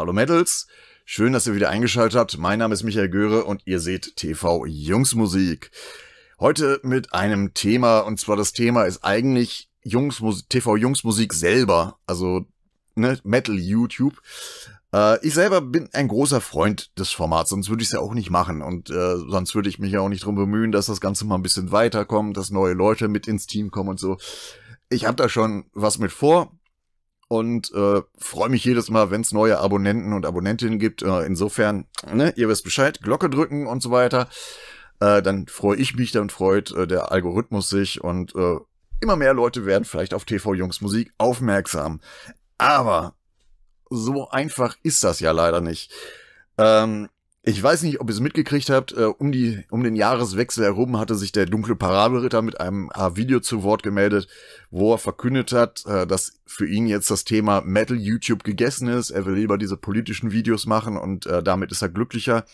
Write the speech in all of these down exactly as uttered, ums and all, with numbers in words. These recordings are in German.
Hallo Mädels, schön, dass ihr wieder eingeschaltet habt. Mein Name ist Michael Göhre und ihr seht T V-Jungsmusik. Heute mit einem Thema, und zwar das Thema ist eigentlich T V-Jungsmusik selber, also ne, Metal-YouTube. Äh, ich selber bin ein großer Freund des Formats, sonst würde ich es ja auch nicht machen. Und äh, sonst würde ich mich ja auch nicht darum bemühen, dass das Ganze mal ein bisschen weiterkommt, dass neue Leute mit ins Team kommen und so. Ich habe da schon was mit vor. Und äh, freue mich jedes Mal, wenn es neue Abonnenten und Abonnentinnen gibt. Äh, insofern, ne, ihr wisst Bescheid, Glocke drücken und so weiter. Äh, dann freue ich mich, dann freut äh, der Algorithmus sich. Und äh, immer mehr Leute werden vielleicht auf T V-Jungsmusik aufmerksam. Aber so einfach ist das ja leider nicht. Ähm, ich weiß nicht, ob ihr es mitgekriegt habt. Äh, um, die, um den Jahreswechsel herum hatte sich der dunkle Parabelritter mit einem Video zu Wort gemeldet, wo er verkündet hat, dass für ihn jetzt das Thema Metal-YouTube gegessen ist. Er will lieber diese politischen Videos machen und äh, damit ist er glücklicher.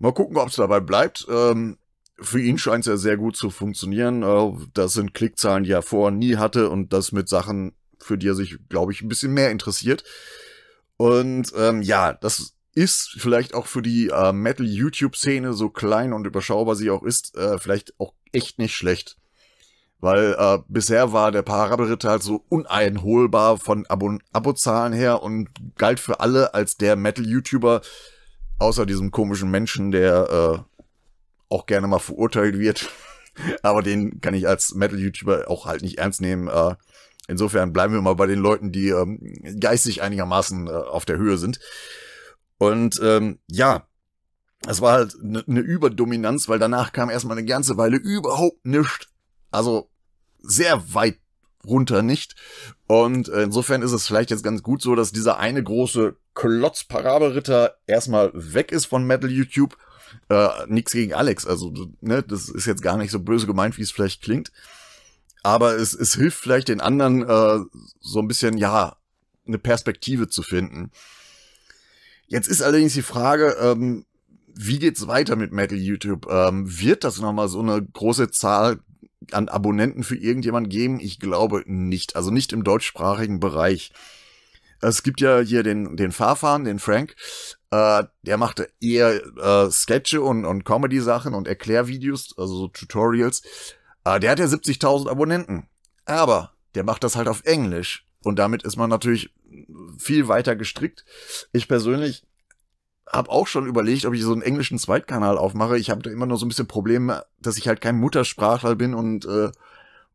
Mal gucken, ob es dabei bleibt. Ähm, für ihn scheint es ja sehr gut zu funktionieren. Äh, das sind Klickzahlen, die er vorher nie hatte und das mit Sachen, für die er sich, glaube ich, ein bisschen mehr interessiert. Und ähm, ja, das ist vielleicht auch für die äh, Metal-YouTube-Szene, so klein und überschaubar sie auch ist, äh, vielleicht auch echt nicht schlecht. Weil äh, bisher war der Parabelritter halt so uneinholbar von Abo- Abozahlen her und galt für alle als der Metal-YouTuber, außer diesem komischen Menschen, der äh, auch gerne mal verurteilt wird. Aber den kann ich als Metal-YouTuber auch halt nicht ernst nehmen. Äh, insofern bleiben wir mal bei den Leuten, die ähm, geistig einigermaßen äh, auf der Höhe sind. Und ähm, ja, es war halt eine ne Überdominanz, weil danach kam erstmal eine ganze Weile überhaupt nichts. Also sehr weit runter nicht. Und insofern ist es vielleicht jetzt ganz gut so, dass dieser eine große Klotz-Parabelritter erstmal weg ist von Metal-YouTube. Äh, nix gegen Alex. Also ne, das ist jetzt gar nicht so böse gemeint, wie es vielleicht klingt. Aber es, es hilft vielleicht den anderen äh, so ein bisschen, ja, eine Perspektive zu finden. Jetzt ist allerdings die Frage, ähm, wie geht's weiter mit Metal-YouTube? Ähm, wird das nochmal so eine große Zahl an Abonnenten für irgendjemand geben? Ich glaube nicht. Also nicht im deutschsprachigen Bereich. Es gibt ja hier den, den Farvann, den Frank. Äh, der machte eher äh, Sketche und, und Comedy-Sachen und Erklärvideos, also so Tutorials. Äh, der hat ja siebzigtausend Abonnenten. Aber der macht das halt auf Englisch. Und damit ist man natürlich viel weiter gestrickt. Ich persönlich habe auch schon überlegt, ob ich so einen englischen Zweitkanal aufmache. Ich habe da immer nur so ein bisschen Probleme, dass ich halt kein Muttersprachler bin und äh,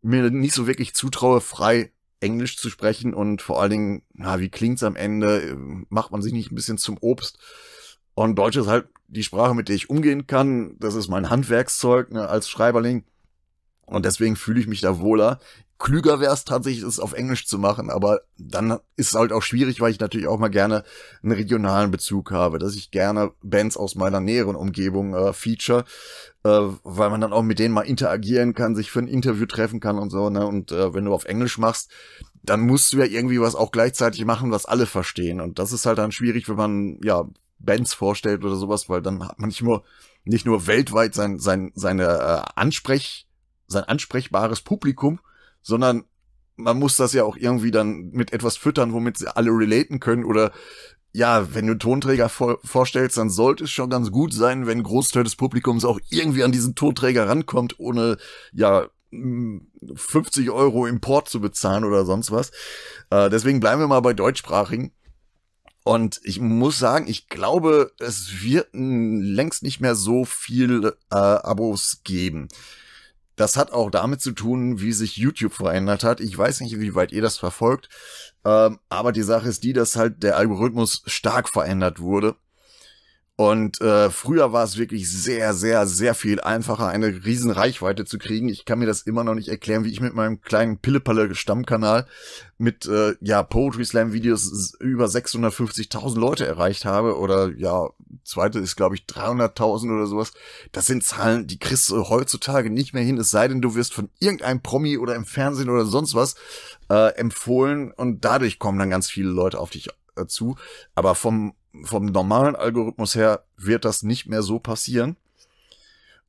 mir nicht so wirklich zutraue, frei Englisch zu sprechen. Und vor allen Dingen, na, wie klingt's am Ende? Macht man sich nicht ein bisschen zum Obst? Und Deutsch ist halt die Sprache, mit der ich umgehen kann. Das ist mein Handwerkszeug, ne, als Schreiberling. Und deswegen fühle ich mich da wohler. Klüger wäre es tatsächlich, es auf Englisch zu machen, aber dann ist es halt auch schwierig, weil ich natürlich auch mal gerne einen regionalen Bezug habe, dass ich gerne Bands aus meiner näheren Umgebung äh, feature, äh, weil man dann auch mit denen mal interagieren kann, sich für ein Interview treffen kann und so, ne? Und äh, wenn du auf Englisch machst, dann musst du ja irgendwie was auch gleichzeitig machen, was alle verstehen. Und das ist halt dann schwierig, wenn man ja Bands vorstellt oder sowas, weil dann hat man nicht nur, nicht nur weltweit sein, sein, seine, äh, Ansprech, sein ansprechbares Publikum, sondern man muss das ja auch irgendwie dann mit etwas füttern, womit sie alle relaten können. Oder ja, wenn du einen Tonträger vor, vorstellst, dann sollte es schon ganz gut sein, wenn ein Großteil des Publikums auch irgendwie an diesen Tonträger rankommt, ohne ja fünfzig Euro Import zu bezahlen oder sonst was. Äh, deswegen bleiben wir mal bei Deutschsprachigen. Und ich muss sagen, ich glaube, es wird längst nicht mehr so viel äh, Abos geben. Das hat auch damit zu tun, wie sich YouTube verändert hat. Ich weiß nicht, wie weit ihr das verfolgt, ähm, aber die Sache ist die, dass halt der Algorithmus stark verändert wurde. Und äh, früher war es wirklich sehr, sehr, sehr viel einfacher, eine riesen Reichweite zu kriegen. Ich kann mir das immer noch nicht erklären, wie ich mit meinem kleinen Pillepalle-Stammkanal mit äh, ja Poetry Slam-Videos über sechshundertfünfzigtausend Leute erreicht habe. Oder ja, zweite ist, glaube ich, dreihunderttausend oder sowas. Das sind Zahlen, die kriegst du heutzutage nicht mehr hin. Es sei denn, du wirst von irgendeinem Promi oder im Fernsehen oder sonst was äh, empfohlen. Und dadurch kommen dann ganz viele Leute auf dich äh, zu. Aber vom Vom normalen Algorithmus her wird das nicht mehr so passieren.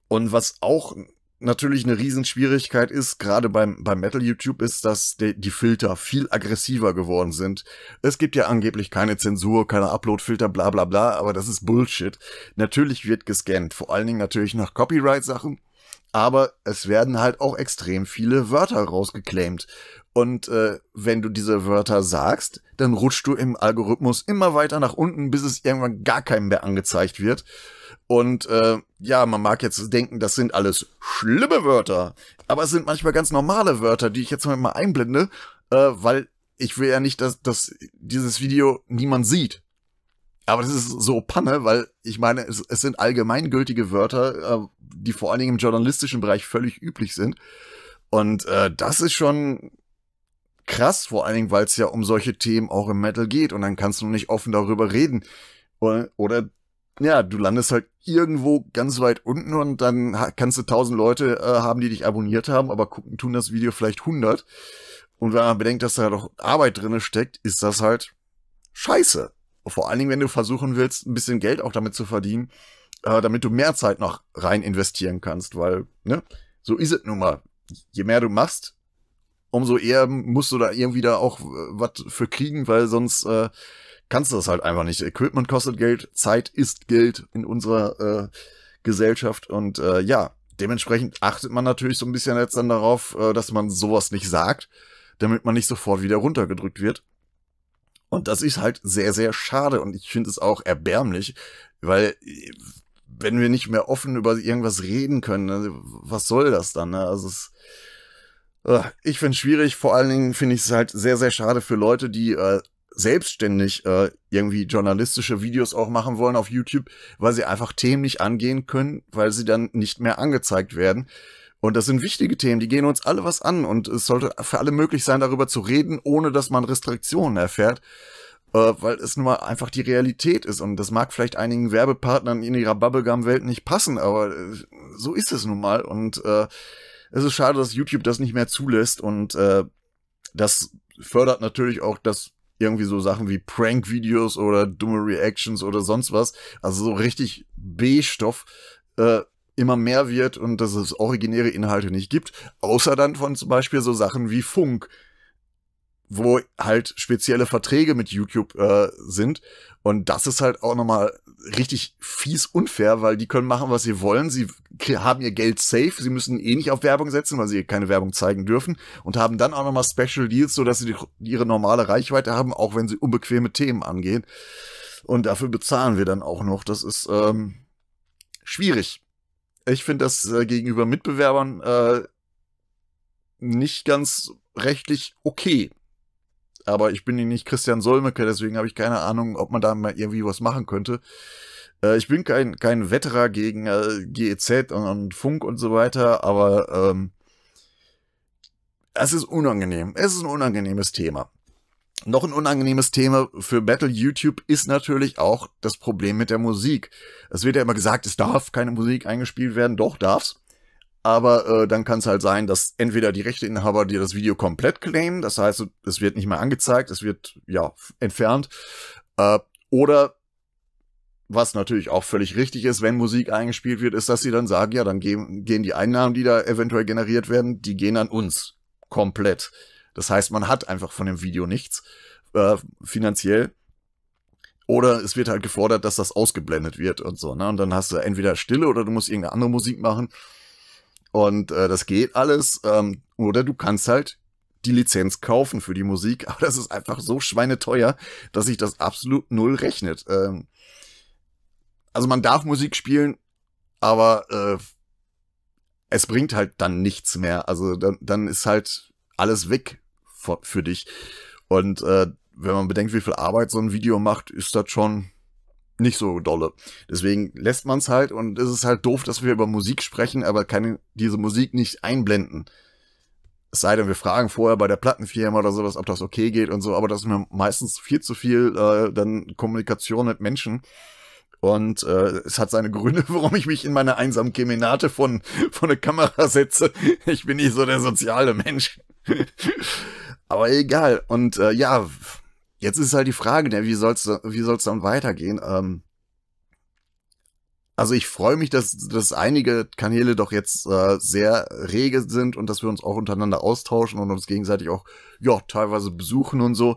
Und was auch natürlich eine Riesenschwierigkeit ist, gerade beim, beim Metal-YouTube, ist, dass die, die Filter viel aggressiver geworden sind. Es gibt ja angeblich keine Zensur, keine Upload-Filter, bla bla bla, aber das ist Bullshit. Natürlich wird gescannt, vor allen Dingen natürlich nach Copyright-Sachen, aber es werden halt auch extrem viele Wörter rausgeclaimt. Und äh, wenn du diese Wörter sagst, dann rutschst du im Algorithmus immer weiter nach unten, bis es irgendwann gar keinem mehr angezeigt wird. Und äh, ja, man mag jetzt denken, das sind alles schlimme Wörter, aber es sind manchmal ganz normale Wörter, die ich jetzt mal einblende, äh, weil ich will ja nicht, dass, dass dieses Video niemand sieht. Aber das ist so Panne, weil ich meine, es, es sind allgemeingültige Wörter, äh, die vor allen Dingen im journalistischen Bereich völlig üblich sind. Und äh, das ist schon krass, vor allen Dingen, weil es ja um solche Themen auch im Metal geht. Und dann kannst du nicht offen darüber reden. Oder, oder ja, du landest halt irgendwo ganz weit unten und dann kannst du tausend Leute äh, haben, die dich abonniert haben, aber gucken tun das Video vielleicht hundert. Und wenn man bedenkt, dass da doch Arbeit drin steckt, ist das halt scheiße. Vor allen Dingen, wenn du versuchen willst, ein bisschen Geld auch damit zu verdienen, äh, damit du mehr Zeit noch rein investieren kannst, weil, ne, so ist es nun mal. Je mehr du machst, umso eher musst du da irgendwie da auch äh, was für kriegen, weil sonst äh, kannst du das halt einfach nicht. Equipment kostet Geld, Zeit ist Geld in unserer äh, Gesellschaft und äh, ja, dementsprechend achtet man natürlich so ein bisschen jetzt dann darauf, äh, dass man sowas nicht sagt, damit man nicht sofort wieder runtergedrückt wird. Und das ist halt sehr, sehr schade und ich finde es auch erbärmlich, weil wenn wir nicht mehr offen über irgendwas reden können, was soll das dann? Ne? Also es, ich finde es schwierig, vor allen Dingen finde ich es halt sehr, sehr schade für Leute, die äh, selbstständig äh, irgendwie journalistische Videos auch machen wollen auf YouTube, weil sie einfach Themen nicht angehen können, weil sie dann nicht mehr angezeigt werden. Und das sind wichtige Themen, die gehen uns alle was an und es sollte für alle möglich sein, darüber zu reden, ohne dass man Restriktionen erfährt, äh, weil es nun mal einfach die Realität ist und das mag vielleicht einigen Werbepartnern in ihrer Bubblegum-Welt nicht passen, aber äh, so ist es nun mal und äh, es ist schade, dass YouTube das nicht mehr zulässt und äh, das fördert natürlich auch das irgendwie so Sachen wie Prank-Videos oder dumme Reactions oder sonst was, also so richtig B-Stoff, äh, immer mehr wird und dass es originäre Inhalte nicht gibt, außer dann von zum Beispiel so Sachen wie Funk, wo halt spezielle Verträge mit YouTube äh, sind und das ist halt auch nochmal richtig fies unfair, weil die können machen, was sie wollen, sie haben ihr Geld safe, sie müssen eh nicht auf Werbung setzen, weil sie keine Werbung zeigen dürfen und haben dann auch nochmal Special Deals, sodass sie die, ihre normale Reichweite haben, auch wenn sie unbequeme Themen angehen und dafür bezahlen wir dann auch noch, das ist ähm, schwierig. Ich finde das äh, gegenüber Mitbewerbern äh, nicht ganz rechtlich okay. Aber ich bin ja nicht Christian Solmecke, deswegen habe ich keine Ahnung, ob man da mal irgendwie was machen könnte. Äh, ich bin kein, kein Wetterer gegen äh, G E Z und, und Funk und so weiter, aber ähm, es ist unangenehm. Es ist ein unangenehmes Thema. Noch ein unangenehmes Thema für Metal YouTube ist natürlich auch das Problem mit der Musik. Es wird ja immer gesagt, es darf keine Musik eingespielt werden. Doch, darf's. Aber äh, dann kann es halt sein, dass entweder die Rechteinhaber dir das Video komplett claimen, das heißt, es wird nicht mehr angezeigt, es wird, ja, entfernt. Äh, oder, was natürlich auch völlig richtig ist, wenn Musik eingespielt wird, ist, dass sie dann sagen, ja, dann gehen, gehen die Einnahmen, die da eventuell generiert werden, die gehen an uns. Komplett. Das heißt, man hat einfach von dem Video nichts äh, finanziell. Oder es wird halt gefordert, dass das ausgeblendet wird und so. Ne? Und dann hast du entweder Stille oder du musst irgendeine andere Musik machen. Und äh, das geht alles. Ähm, oder du kannst halt die Lizenz kaufen für die Musik. Aber das ist einfach so schweineteuer, dass sich das absolut null rechnet. Ähm, also man darf Musik spielen, aber äh, es bringt halt dann nichts mehr. Also dann, dann ist halt alles weg für dich. Und äh, wenn man bedenkt, wie viel Arbeit so ein Video macht, ist das schon nicht so dolle. Deswegen lässt man es halt und es ist halt doof, dass wir über Musik sprechen, aber kann diese Musik nicht einblenden. Es sei denn, wir fragen vorher bei der Plattenfirma oder sowas, ob das okay geht und so, aber das ist mir meistens viel zu viel äh, dann Kommunikation mit Menschen. Und äh, es hat seine Gründe, warum ich mich in meiner einsamen Kemenate von, von der Kamera setze. Ich bin nicht so der soziale Mensch. Aber egal. Und äh, ja, jetzt ist halt die Frage, ne, wie soll's, wie soll's dann weitergehen? Ähm, Also ich freue mich, dass, dass einige Kanäle doch jetzt äh, sehr rege sind und dass wir uns auch untereinander austauschen und uns gegenseitig auch ja teilweise besuchen und so.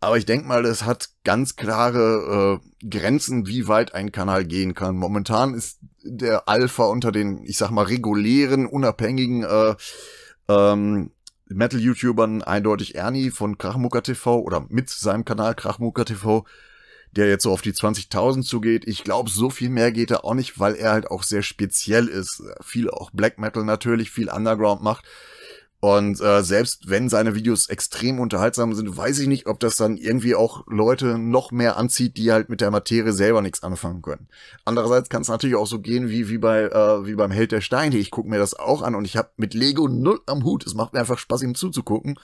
Aber ich denke mal, es hat ganz klare äh, Grenzen, wie weit ein Kanal gehen kann. Momentan ist der Alpha unter den, ich sag mal, regulären, unabhängigen äh, ähm, Metal-YouTubern eindeutig Ernie von Krachmucker T V oder mit seinem Kanal Krachmucker T V, der jetzt so auf die zwanzigtausend zugeht. Ich glaube, so viel mehr geht er auch nicht, weil er halt auch sehr speziell ist. Viel auch Black Metal natürlich, viel Underground macht. Und äh, selbst wenn seine Videos extrem unterhaltsam sind, weiß ich nicht, ob das dann irgendwie auch Leute noch mehr anzieht, die halt mit der Materie selber nichts anfangen können. Andererseits kann es natürlich auch so gehen wie wie bei äh, wie beim Held der Steine. Ich gucke mir das auch an und ich habe mit Lego null am Hut. Es macht mir einfach Spaß, ihm zuzugucken.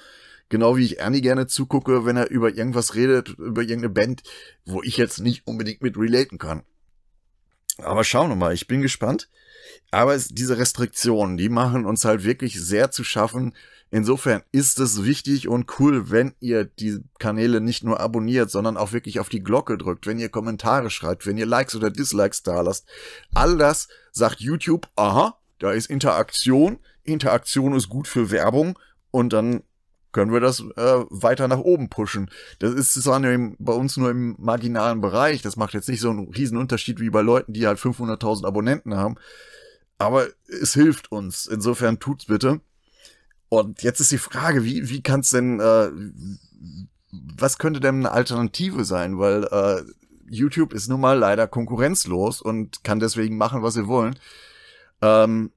Genau wie ich Ernie gerne zugucke, wenn er über irgendwas redet, über irgendeine Band, wo ich jetzt nicht unbedingt mit relaten kann. Aber schauen wir mal, ich bin gespannt. Aber es, diese Restriktionen, die machen uns halt wirklich sehr zu schaffen. Insofern ist es wichtig und cool, wenn ihr die Kanäle nicht nur abonniert, sondern auch wirklich auf die Glocke drückt, wenn ihr Kommentare schreibt, wenn ihr Likes oder Dislikes da lasst. All das sagt YouTube, aha, da ist Interaktion. Interaktion ist gut für Werbung und dann können wir das äh, weiter nach oben pushen. Das ist zwar nur im, bei uns nur im marginalen Bereich, das macht jetzt nicht so einen riesen Unterschied wie bei Leuten, die halt fünfhunderttausend Abonnenten haben, aber es hilft uns, insofern tut's bitte. Und jetzt ist die Frage, wie, wie kann's denn, äh, was könnte denn eine Alternative sein, weil äh, YouTube ist nun mal leider konkurrenzlos und kann deswegen machen, was sie wollen. Ähm,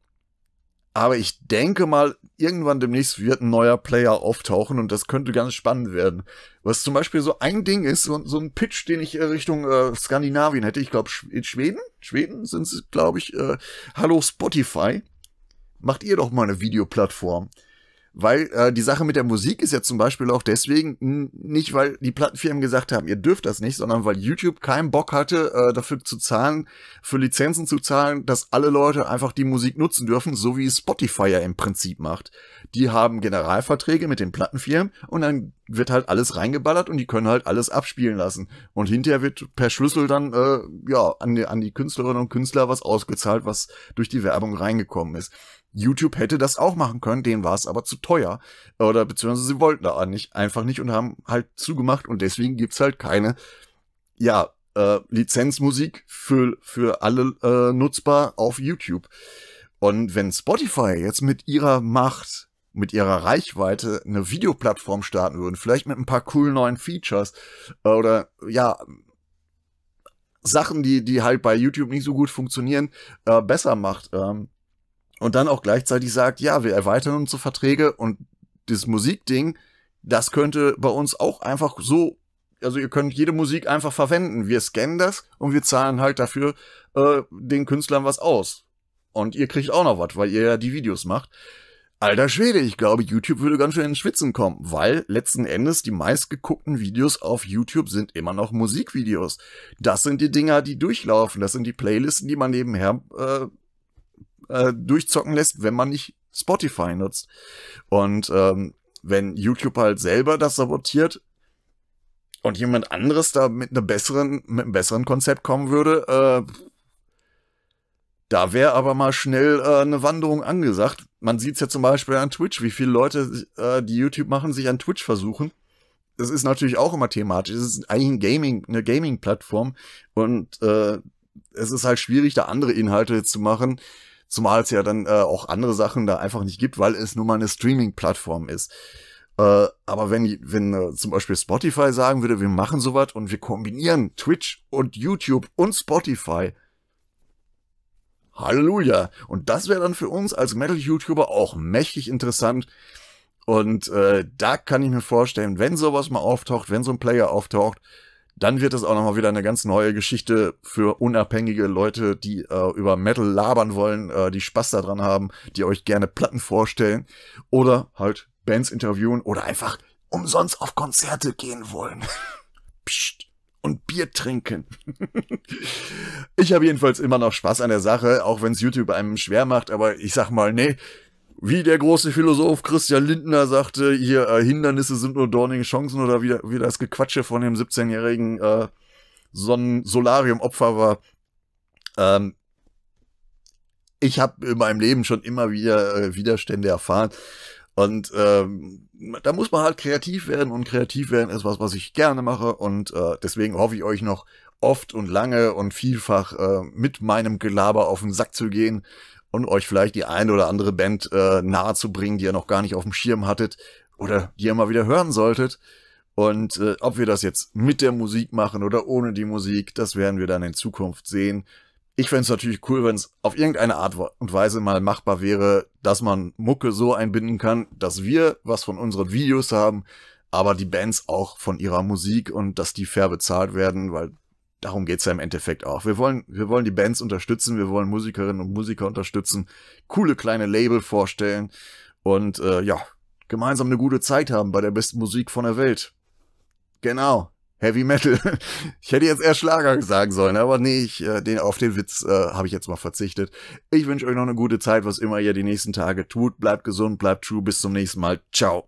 Aber ich denke mal, irgendwann demnächst wird ein neuer Player auftauchen und das könnte ganz spannend werden. Was zum Beispiel so ein Ding ist, so, so ein Pitch, den ich Richtung äh, Skandinavien hätte. Ich glaube, in Schweden, Schweden sind es, glaube ich, äh, hallo Spotify, macht ihr doch mal eine Videoplattform. Weil äh, die Sache mit der Musik ist ja zum Beispiel auch deswegen nicht, weil die Plattenfirmen gesagt haben, ihr dürft das nicht, sondern weil YouTube keinen Bock hatte, äh, dafür zu zahlen, für Lizenzen zu zahlen, dass alle Leute einfach die Musik nutzen dürfen, so wie Spotify ja im Prinzip macht. Die haben Generalverträge mit den Plattenfirmen und dann wird halt alles reingeballert und die können halt alles abspielen lassen. Und hinterher wird per Schlüssel dann äh, ja an die, an die Künstlerinnen und Künstler was ausgezahlt, was durch die Werbung reingekommen ist. YouTube hätte das auch machen können, denen war es aber zu teuer. Oder beziehungsweise sie wollten da nicht, einfach nicht und haben halt zugemacht. Und deswegen gibt's halt keine ja, äh, Lizenzmusik für, für alle äh, nutzbar auf YouTube. Und wenn Spotify jetzt mit ihrer Macht, mit ihrer Reichweite eine Videoplattform starten würden, vielleicht mit ein paar coolen neuen Features äh, oder ja... Sachen, die, die halt bei YouTube nicht so gut funktionieren, äh, besser macht. Ähm, und dann auch gleichzeitig sagt, ja, wir erweitern unsere Verträge und das Musikding, das könnte bei uns auch einfach so, also ihr könnt jede Musik einfach verwenden. Wir scannen das und wir zahlen halt dafür äh, den Künstlern was aus. Und ihr kriegt auch noch was, weil ihr ja die Videos macht. Alter Schwede, ich glaube, YouTube würde ganz schön ins Schwitzen kommen, weil letzten Endes die meistgeguckten Videos auf YouTube sind immer noch Musikvideos. Das sind die Dinger, die durchlaufen, das sind die Playlisten, die man nebenher äh, äh, durchzocken lässt, wenn man nicht Spotify nutzt. Und ähm, wenn YouTube halt selber das sabotiert und jemand anderes da mit, einer besseren, mit einem besseren Konzept kommen würde, äh, da wäre aber mal schnell äh, eine Wanderung angesagt. Man sieht es ja zum Beispiel an Twitch, wie viele Leute, äh, die YouTube machen, sich an Twitch versuchen. Das ist natürlich auch immer thematisch. Es ist eigentlich ein Gaming, eine Gaming-Plattform und äh, es ist halt schwierig, da andere Inhalte zu machen, zumal es ja dann äh, auch andere Sachen da einfach nicht gibt, weil es nun mal eine Streaming-Plattform ist. Äh, aber wenn, wenn äh, zum Beispiel Spotify sagen würde, wir machen sowas und wir kombinieren Twitch und YouTube und Spotify, Halleluja. Und das wäre dann für uns als Metal-YouTuber auch mächtig interessant. Und äh, da kann ich mir vorstellen, wenn sowas mal auftaucht, wenn so ein Player auftaucht, dann wird das auch nochmal wieder eine ganz neue Geschichte für unabhängige Leute, die äh, über Metal labern wollen, äh, die Spaß daran haben, die euch gerne Platten vorstellen oder halt Bands interviewen oder einfach umsonst auf Konzerte gehen wollen. Psst. Und Bier trinken. Ich habe jedenfalls immer noch Spaß an der Sache, auch wenn es YouTube einem schwer macht, aber ich sag mal, nee, wie der große Philosoph Christian Lindner sagte, hier, äh, Hindernisse sind nur dornige Chancen oder wie, wie das Gequatsche von dem siebzehnjährigen äh, Sonnen-Solarium-Opfer war. Ähm, ich habe in meinem Leben schon immer wieder äh, Widerstände erfahren. Und ähm, da muss man halt kreativ werden, und kreativ werden ist was, was ich gerne mache, und äh, deswegen hoffe ich euch noch oft und lange und vielfach äh, mit meinem Gelaber auf den Sack zu gehen und euch vielleicht die eine oder andere Band äh, nahe zu bringen, die ihr noch gar nicht auf dem Schirm hattet oder die ihr mal wieder hören solltet. Und äh, ob wir das jetzt mit der Musik machen oder ohne die Musik, das werden wir dann in Zukunft sehen. Ich fände es natürlich cool, wenn es auf irgendeine Art und Weise mal machbar wäre, dass man Mucke so einbinden kann, dass wir was von unseren Videos haben, aber die Bands auch von ihrer Musik, und dass die fair bezahlt werden, weil darum geht's ja im Endeffekt auch. Wir wollen, wir wollen die Bands unterstützen, wir wollen Musikerinnen und Musiker unterstützen, coole kleine Label vorstellen und äh, ja, gemeinsam eine gute Zeit haben bei der besten Musik von der Welt. Genau. Heavy Metal. Ich hätte jetzt eher Schlager sagen sollen, aber nee, ich, äh, den, auf den Witz äh, habe ich jetzt mal verzichtet. Ich wünsche euch noch eine gute Zeit, was immer ihr die nächsten Tage tut. Bleibt gesund, bleibt true. Bis zum nächsten Mal. Ciao.